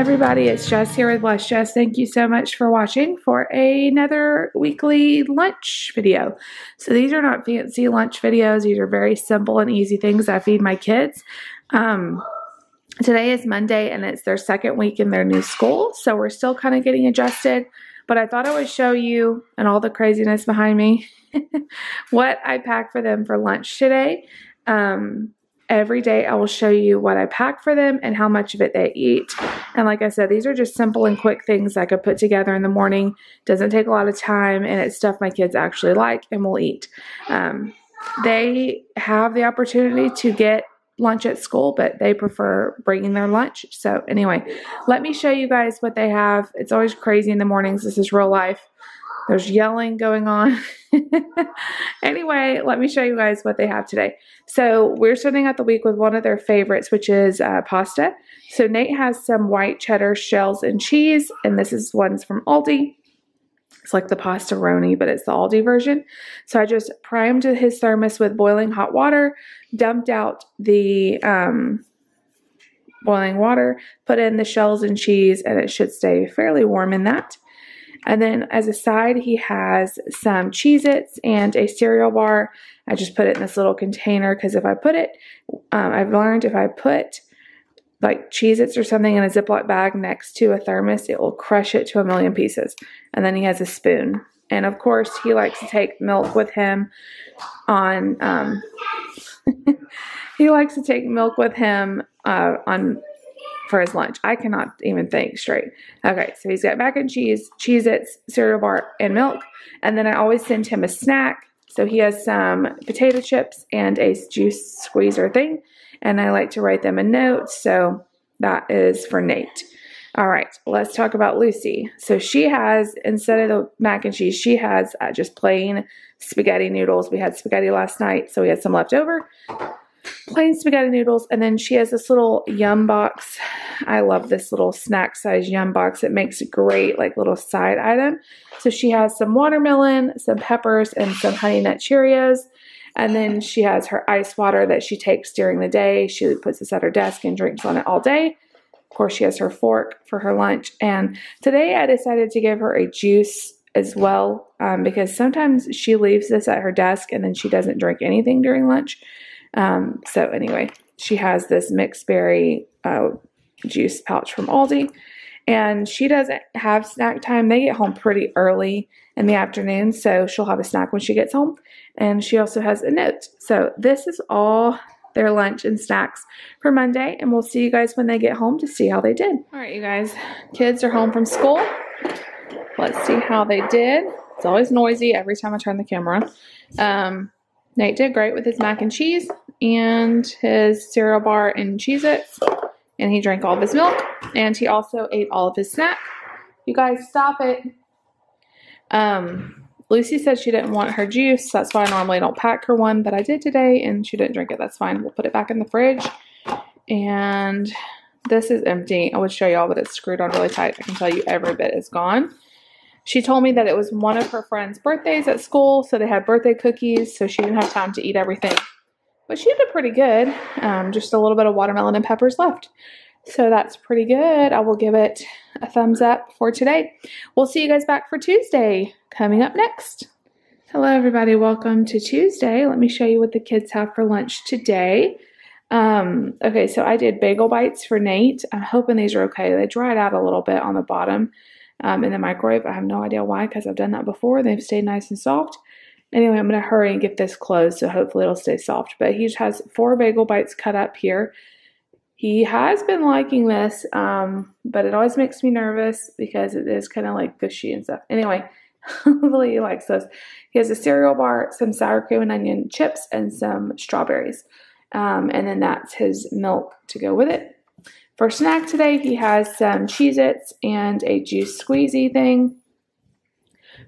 everybody, it's Jess here with Blessed Jess. Thank you so much for watching for another weekly lunch video. So these are not fancy lunch videos. These are very simple and easy things I feed my kids. Today is Monday and it's their second week in their new school. So we're still kind of getting adjusted, but I thought I would show you, and all the craziness behind me, what I packed for them for lunch today. Every day I will show you what I pack for them and how much of it they eat. And like I said, these are just simple and quick things I could put together in the morning. Doesn't take a lot of time, and it's stuff my kids actually like and will eat. They have the opportunity to get lunch at school, but they prefer bringing their lunch. So anyway, let me show you guys what they have. It's always crazy in the mornings. This is real life. There's yelling going on. Anyway, let me show you guys what they have today. So we're starting out the week with one of their favorites, which is pasta. So Nate has some white cheddar shells and cheese, and this is one's from Aldi. It's like the pastaroni, but it's the Aldi version. So I just primed his thermos with boiling hot water, dumped out the boiling water, put in the shells and cheese, and it should stay fairly warm in that. And then as a side, he has some Cheez-Its and a cereal bar. I just put it in this little container because if I put it, I've learned if I put like Cheez-Its or something in a Ziploc bag next to a thermos, it will crush it to a million pieces. And then he has a spoon. And of course, he likes to take milk with him on, for his lunch. I cannot even think straight. Okay, so he's got mac and cheese, Cheez-Its, cereal bar, and milk. And then I always send him a snack. So he has some potato chips and a juice squeezer thing. And I like to write them a note. So that is for Nate. All right, let's talk about Lucy. So she has, instead of the mac and cheese, she has just plain spaghetti noodles. We had spaghetti last night, so we had some left over. Plain spaghetti noodles, and then she has this little Yum box. I love this little snack size Yum box. It makes a great like little side item. So she has some watermelon, some peppers, and some Honey Nut Cheerios. And then she has her ice water that she takes during the day. She puts this at her desk and drinks on it all day. Of course, she has her fork for her lunch. And today I decided to give her a juice as well, because sometimes she leaves this at her desk and then she doesn't drink anything during lunch. So anyway, she has this mixed berry juice pouch from Aldi, and she doesn't have snack time. They get home pretty early in the afternoon, so she'll have a snack when she gets home, and she also has a note. So this is all their lunch and snacks for Monday, and we'll see you guys when they get home to see how they did. All right, you guys, kids are home from school. Let's see how they did. It's always noisy every time I turn the camera on. Nate did great with his mac and cheese and his cereal bar and Cheez-Its, and he drank all of his milk, and he also ate all of his snack. You guys, stop it. Lucy said she didn't want her juice. That's why I normally don't pack her one, but I did today, and she didn't drink it. That's fine. We'll put it back in the fridge, and this is empty. I would show y'all, but it's screwed on really tight. I can tell you every bit is gone. She told me that it was one of her friend's birthdays at school, so they had birthday cookies, so she didn't have time to eat everything. But she did pretty good. Just a little bit of watermelon and peppers left. So that's pretty good. I will give it a thumbs up for today. We'll see you guys back for Tuesday coming up next. Hello, everybody. Welcome to Tuesday. Let me show you what the kids have for lunch today. Okay, so I did bagel bites for Nate. I'm hoping these are okay. They dried out a little bit on the bottom. In the microwave. I have no idea why, because I've done that before. They've stayed nice and soft. Anyway, I'm going to hurry and get this closed, so hopefully it'll stay soft. But he has 4 bagel bites cut up here. He has been liking this, but it always makes me nervous because it is kind of like gushy and stuff. Anyway, hopefully he likes those. He has a cereal bar, some sour cream and onion chips, and some strawberries. And then that's his milk to go with it. For snack today, he has some Cheez-Its and a juice squeezy thing.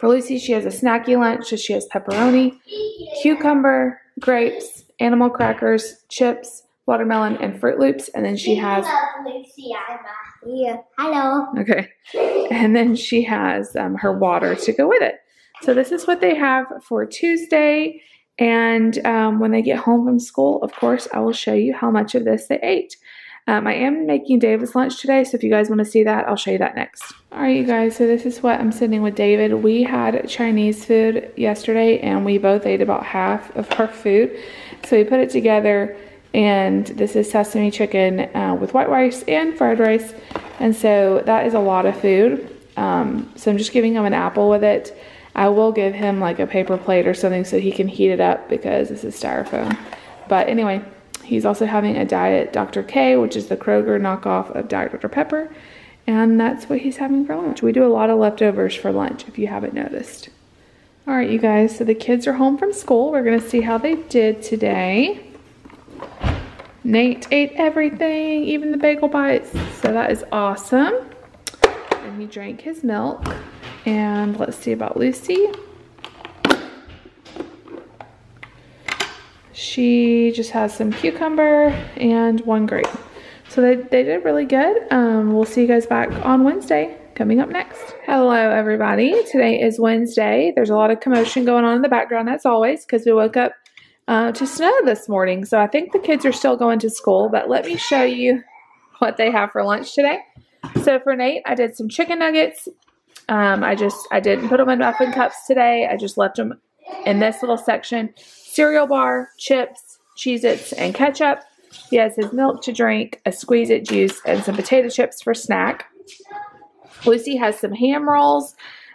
For Lucy, she has a snacky lunch, so she has pepperoni, cucumber, grapes, animal crackers, chips, watermelon, and Fruit Loops. And then she has... Hello. Okay. And then she has her water to go with it. So this is what they have for Tuesday. And when they get home from school, of course, I will show you how much of this they ate. I am making David's lunch today, so if you guys want to see that, I'll show you that next. All right, you guys, so this is what I'm sitting with David. We had Chinese food yesterday, and we both ate about half of our food. So we put it together, and this is sesame chicken with white rice and fried rice, and so that is a lot of food. So I'm just giving him an apple with it. I will give him like a paper plate or something so he can heat it up because this is styrofoam. But anyway, he's also having a Diet Dr. K, which is the Kroger knockoff of Diet Dr. Pepper. And that's what he's having for lunch. We do a lot of leftovers for lunch, if you haven't noticed. All right, you guys, so the kids are home from school. We're gonna see how they did today. Nate ate everything, even the bagel bites. So that is awesome. And he drank his milk. And let's see about Lucy. She just has some cucumber and one grape. So they did really good. We'll see you guys back on Wednesday, coming up next. Hello, everybody. Today is Wednesday. There's a lot of commotion going on in the background, as always, because we woke up to snow this morning. So I think the kids are still going to school, but let me show you what they have for lunch today. So for Nate, I did some chicken nuggets. I didn't put them in muffin cups today. I just left them in this little section. Cereal bar, chips, Cheez-Its, and ketchup. He has his milk to drink, a Squeeze-It juice, and some potato chips for snack. Lucy has some ham rolls,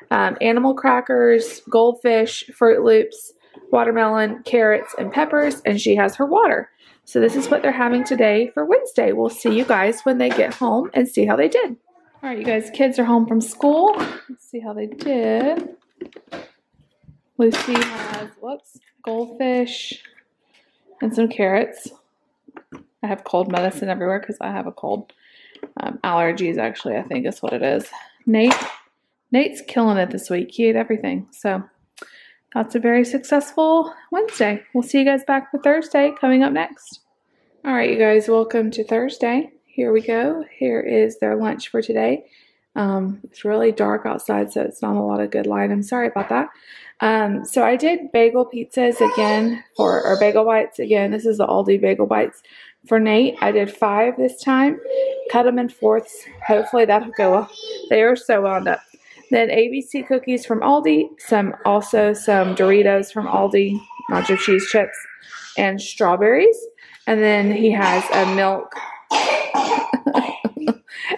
animal crackers, goldfish, Fruit Loops, watermelon, carrots, and peppers, and she has her water. So this is what they're having today for Wednesday. We'll see you guys when they get home and see how they did. All right, you guys, kids are home from school. Let's see how they did. Lucy has, whoops, goldfish and some carrots. I have cold medicine everywhere because I have a cold. Allergies, actually, I think is what it is. Nate's killing it this week. He ate everything. So that's a very successful Wednesday. We'll see you guys back for Thursday, coming up next. All right, you guys, welcome to Thursday. Here we go. Here is their lunch for today. It's really dark outside, so it's not a lot of good light. I'm sorry about that. So I did bagel pizzas again, or bagel bites again. This is the Aldi bagel bites. For Nate, I did 5 this time. Cut them in fourths. Hopefully that'll go well. They are so wound up. Then ABC cookies from Aldi. Also some Doritos from Aldi. Nacho cheese chips. And strawberries. And then he has a milk...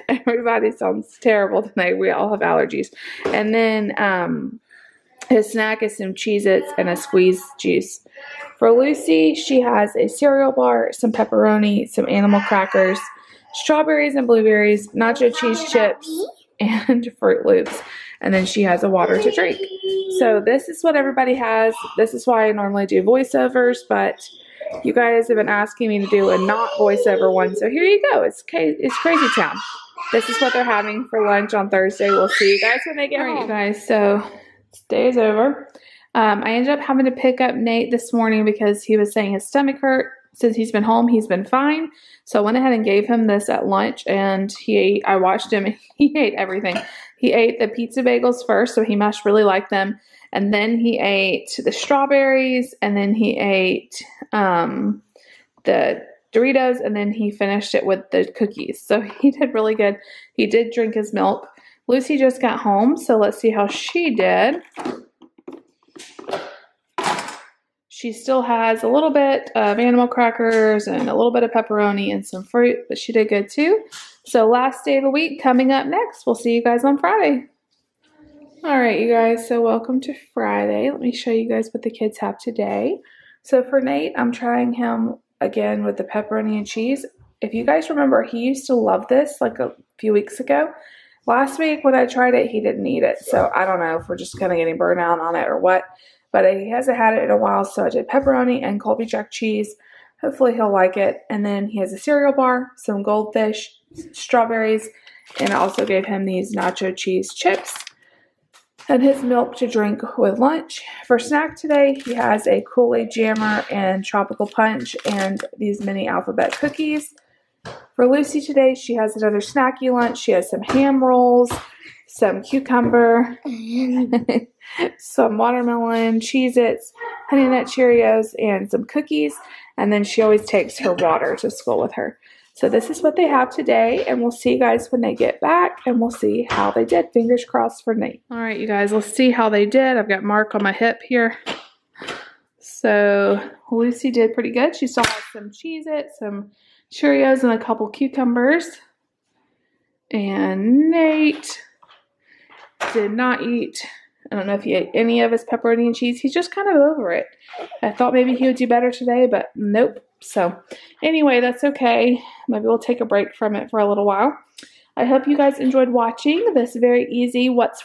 Everybody sounds terrible tonight. We all have allergies. And then his snack is some Cheez-Its and a squeeze juice. For Lucy, she has a cereal bar, some pepperoni, some animal crackers, strawberries and blueberries, nacho cheese chips, and Fruit Loops. And then she has a water to drink. So this is what everybody has. This is why I normally do voiceovers, but... You guys have been asking me to do a not voiceover one, so here you go. It's crazy town. This is what they're having for lunch on Thursday. We'll see you guys when they get home. All right, you guys, so today is over. I ended up having to pick up Nate this morning because he was saying his stomach hurt. Since he's been home, he's been fine. So I went ahead and gave him this at lunch, and he ate. I watched him, and he ate everything. He ate the pizza bagels first, so he must really like them. And then he ate the strawberries, and then he ate the Doritos, and then he finished it with the cookies. So he did really good. He did drink his milk. Lucy just got home, so let's see how she did. She still has a little bit of animal crackers and a little bit of pepperoni and some fruit, but she did good too. So last day of the week coming up next. We'll see you guys on Friday. All right, you guys, so welcome to Friday. Let me show you guys what the kids have today. So for Nate, I'm trying him again with the pepperoni and cheese. If you guys remember, he used to love this like a few weeks ago. Last week when I tried it, he didn't eat it. So I don't know if we're just kind of getting burnout on it or what, but he hasn't had it in a while. So I did pepperoni and Colby Jack cheese. Hopefully he'll like it. And then he has a cereal bar, some goldfish, strawberries, and I also gave him these nacho cheese chips. And his milk to drink with lunch. For snack today, he has a Kool-Aid Jammer and Tropical Punch and these mini alphabet cookies. For Lucy today, she has another snacky lunch. She has some ham rolls, some cucumber, some watermelon, Cheez-Its, Honey Nut Cheerios, and some cookies. And then she always takes her water to school with her. So this is what they have today, and we'll see you guys when they get back, and we'll see how they did. Fingers crossed for Nate. All right, you guys, let's see how they did. I've got Mark on my hip here. So Lucy did pretty good. She still has some Cheez-Its, some Cheerios, and a couple cucumbers. And Nate did not eat. I don't know if he ate any of his pepperoni and cheese. He's just kind of over it. I thought maybe he would do better today, but nope. So anyway, that's okay. Maybe we'll take a break from it for a little while. I hope you guys enjoyed watching this very easy what's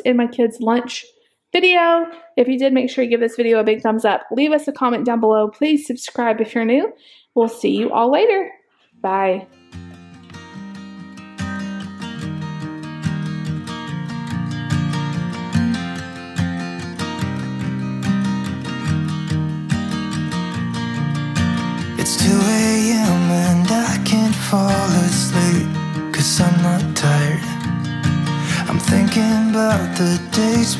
in my kids' lunch video. If you did, make sure you give this video a big thumbs up. Leave us a comment down below. Please subscribe if you're new. We'll see you all later. Bye. It's 2 a.m. and I can't fall asleep, 'cause I'm not tired. I'm thinking about the days